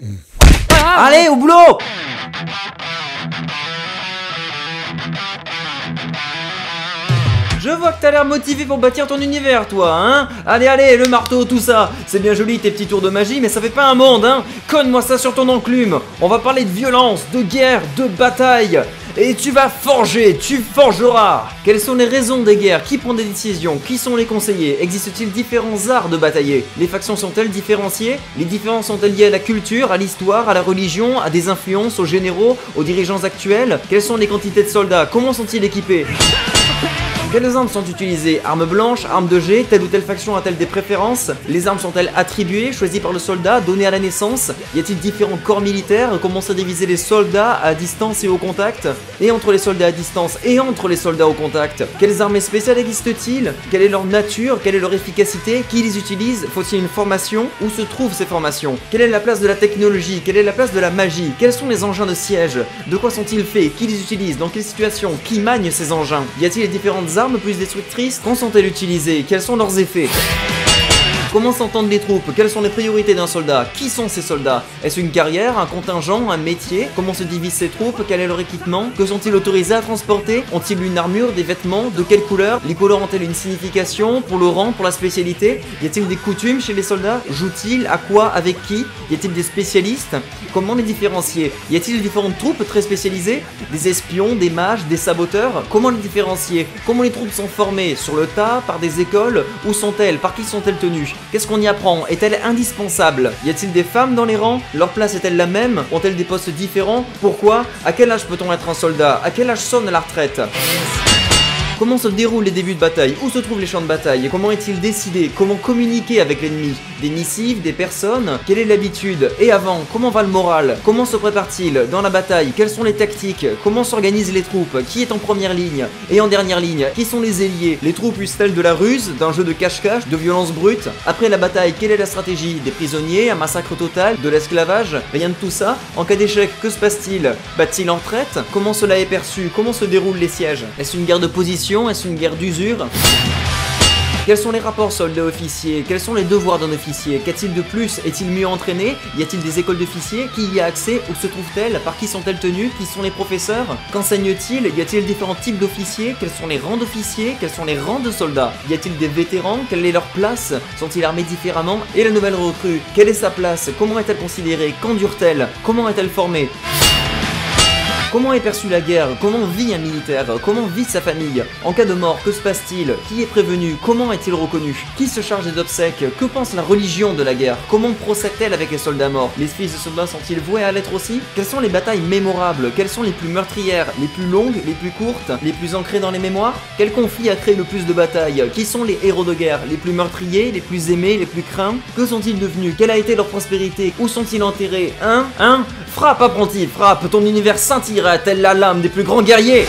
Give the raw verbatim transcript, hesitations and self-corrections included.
Mmh. Ah, allez, au boulot! Je vois que t'as l'air motivé pour bâtir ton univers, toi, hein? Allez, allez, le marteau, tout ça! C'est bien joli tes petits tours de magie, mais ça fait pas un monde, hein? Conne-moi ça sur ton enclume! On va parler de violence, de guerre, de bataille! Et tu vas forger, tu forgeras! Quelles sont les raisons des guerres? Qui prend des décisions? Qui sont les conseillers? Existe-t-il différents arts de batailler? Les factions sont-elles différenciées? Les différences sont-elles liées à la culture, à l'histoire, à la religion, à des influences, aux généraux, aux dirigeants actuels? Quelles sont les quantités de soldats? Comment sont-ils équipés? Quelles armes sont utilisées? Armes blanches, armes de jet, telle ou telle faction a-t-elle des préférences? Les armes sont-elles attribuées, choisies par le soldat, données à la naissance? Y a-t-il différents corps militaires? Comment se diviser les soldats à distance et au contact? Et entre les soldats à distance et entre les soldats au contact? Quelles armées spéciales existent-ils? Quelle est leur nature? Quelle est leur efficacité? Qui les utilise? Faut-il une formation? Où se trouvent ces formations? Quelle est la place de la technologie? Quelle est la place de la magie? Quels sont les engins de siège? De quoi sont-ils faits? Qui les utilise? Dans quelle situation? Qui magne ces engins? Y a-t-il les différentes armes plus destructrices? Quand sont-elles utilisées? Quels sont leurs effets? Comment s'entendent les troupes? Quelles sont les priorités d'un soldat? Qui sont ces soldats? Est-ce une carrière, un contingent, un métier? Comment se divisent ces troupes? Quel est leur équipement? Que sont-ils autorisés à transporter? Ont-ils une armure, des vêtements? De quelle couleur? Les couleurs ont-elles une signification? Pour le rang, pour la spécialité? Y a-t-il des coutumes chez les soldats? Jouent-ils? À quoi? Avec qui? Y a-t-il des spécialistes? Comment les différencier? Y a-t-il différentes troupes très spécialisées? Des espions, des mages, des saboteurs? Comment les différencier? Comment les troupes sont formées? Sur le tas? Par des écoles? Où sont-elles? Par qui sont-elles tenues? Qu'est-ce qu'on y apprend? Est-elle indispensable? Y a-t-il des femmes dans les rangs? Leur place est-elle la même? Ont-elles des postes différents? Pourquoi? À quel âge peut-on être un soldat? À quel âge sonne la retraite? Comment se déroulent les débuts de bataille? Où se trouvent les champs de bataille? Comment est-il décidé? Comment communiquer avec l'ennemi? Des missives? Des personnes? Quelle est l'habitude? Et avant, comment va le moral? Comment se prépare-t-il? Dans la bataille, quelles sont les tactiques? Comment s'organisent les troupes? Qui est en première ligne? Et en dernière ligne, qui sont les ailiers? Les troupes usent-elles de la ruse? D'un jeu de cache-cache? De violence brute? Après la bataille, quelle est la stratégie? Des prisonniers? Un massacre total? De l'esclavage? Rien de tout ça? En cas d'échec, que se passe-t-il? Bat-il en retraite? Comment cela est perçu? Comment se déroulent les sièges? Est-ce une guerre de position? Est-ce une guerre d'usure? Quels sont les rapports soldats-officiers? Quels sont les devoirs d'un officier? Qu'a-t-il de plus? Est-il mieux entraîné? Y a-t-il des écoles d'officiers? Qui y a accès? Où se trouvent-elles? Par qui sont-elles tenues? Qui sont les professeurs? Qu'enseignent-ils? Y a-t-il différents types d'officiers? Quels sont les rangs d'officiers? Quels sont les rangs de soldats? Y a-t-il des vétérans? Quelle est leur place? Sont-ils armés différemment? Et la nouvelle recrue? Quelle est sa place? Comment est-elle considérée? Quand dure-t-elle? Comment est-elle formée? Comment est perçue la guerre? Comment vit un militaire? Comment vit sa famille? En cas de mort, que se passe-t-il? Qui est prévenu? Comment est-il reconnu? Qui se charge des obsèques? Que pense la religion de la guerre? Comment procède-t-elle avec les soldats morts? Les fils de soldats sont-ils voués à l'être aussi? Quelles sont les batailles mémorables? Quelles sont les plus meurtrières? Les plus longues? Les plus courtes? Les plus ancrées dans les mémoires? Quel conflit a créé le plus de batailles? Qui sont les héros de guerre? Les plus meurtriers? Les plus aimés? Les plus craints? Que sont-ils devenus? Quelle a été leur prospérité? Où sont-ils enterrés? Hein? Hein? Frappe, apprenti, frappe! Ton univers scintille! Telle la lame des plus grands guerriers.